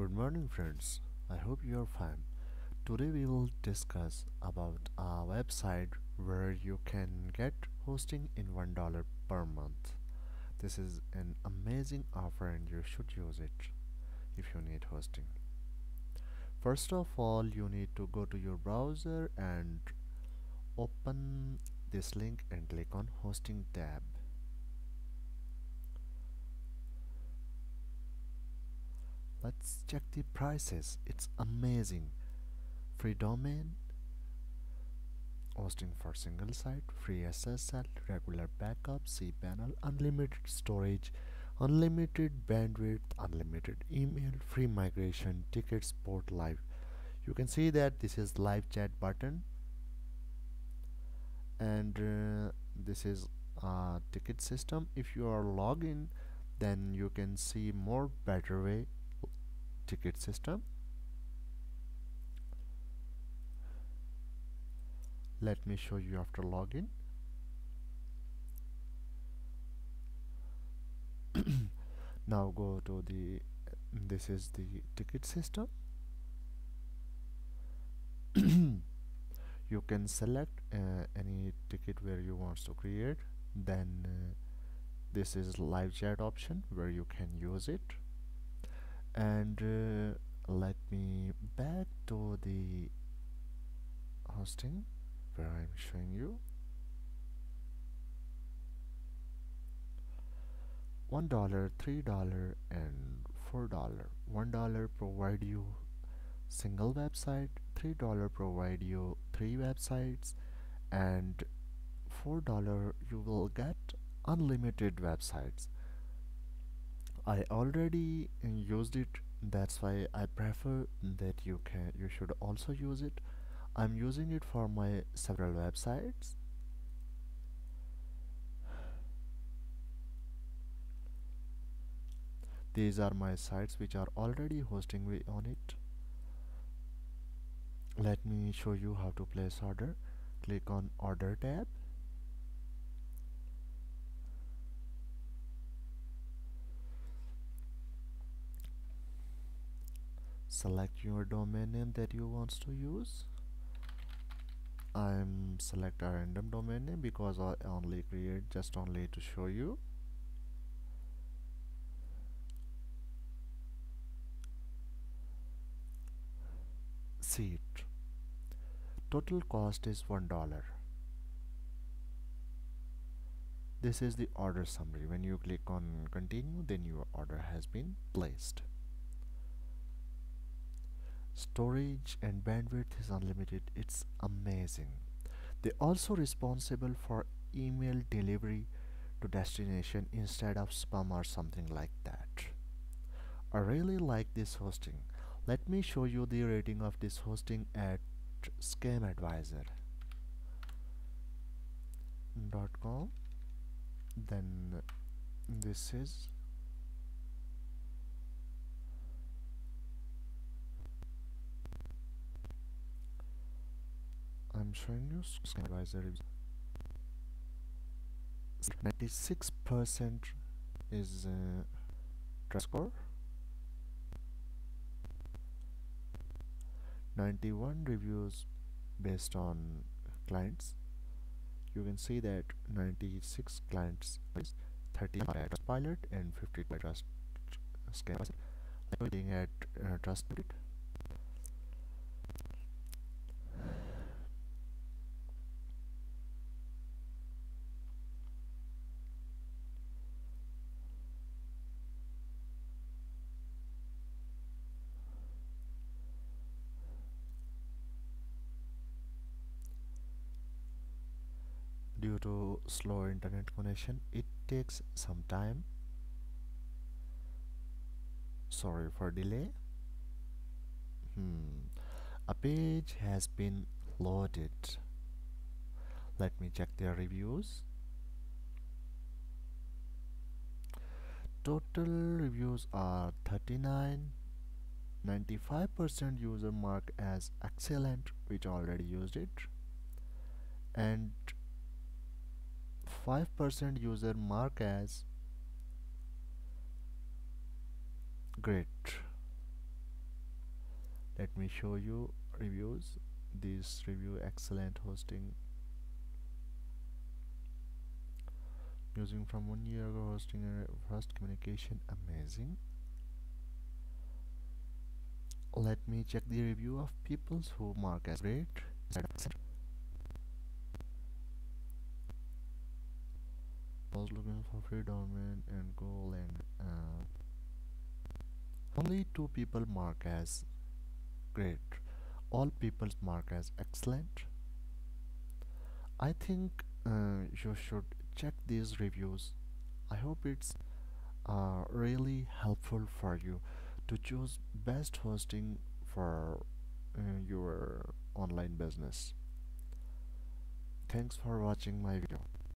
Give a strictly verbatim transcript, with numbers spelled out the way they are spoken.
Good morning friends, I hope you are fine. Today we will discuss about a website where you can get hosting in one dollar per month. This is an amazing offer and you should use it if you need hosting. First of all, you need to go to your browser and open this link and click on hosting tab. Let's check the prices. It's amazing. Free domain, hosting for single site, free S S L, regular backup, cPanel, unlimited storage, unlimited bandwidth, unlimited email, free migration, tickets, port live. You can see that this is live chat button, and uh, this is a ticket system. If you are logged in, then you can see more better way ticket system. Let me show you after login. Now go to the this is the ticket system. You can select uh, any ticket where you want to create. Then uh, this is live chat option where you can use it. And uh, let me back to the hosting where I'm showing you. One dollar, three dollar and four dollar. One dollar provide you single website, three dollar provide you three websites, and four dollar you will get unlimited websites. I already used it, that's why I prefer that you can you should also use it. I'm using it for my several websites. These are my sites which are already hosting me on it. Let me show you how to place order. Click on order tab. Select your domain name that you want to use. I'm select a random domain name because I only create just only to show you. See it. Total cost is one dollar. This is the order summary. When you click on continue, then your order has been placed. Storage and bandwidth is unlimited. It's amazing. They also responsible for email delivery to destination instead of spam or something like that. I really like this hosting. Let me show you the rating of this hosting at scam advisor dot com. Then this is I'm showing you ScamAdvisor. ninety-six percent is uh, trust score, ninety-one reviews based on clients. You can see that ninety-six clients, thirty by Trustpilot and fifty by Trust ScamAdvisor. I'm looking at uh, Trustpilot. Due to slow internet connection, it takes some time. Sorry for delay. Hmm. A page has been loaded. Let me check their reviews. Total reviews are thirty-nine. ninety-five percent user mark as excellent, which already used it, and five percent user mark as great. Let me show you reviews. This review, excellent hosting. Using from one year ago, hosting a first communication, amazing. Let me check the review of people who mark as great. Was looking for free domain and goal, and uh, only two people mark as great. All people mark as excellent. I think uh, you should check these reviews. I hope it's uh, really helpful for you to choose best hosting for uh, your online business. Thanks for watching my video.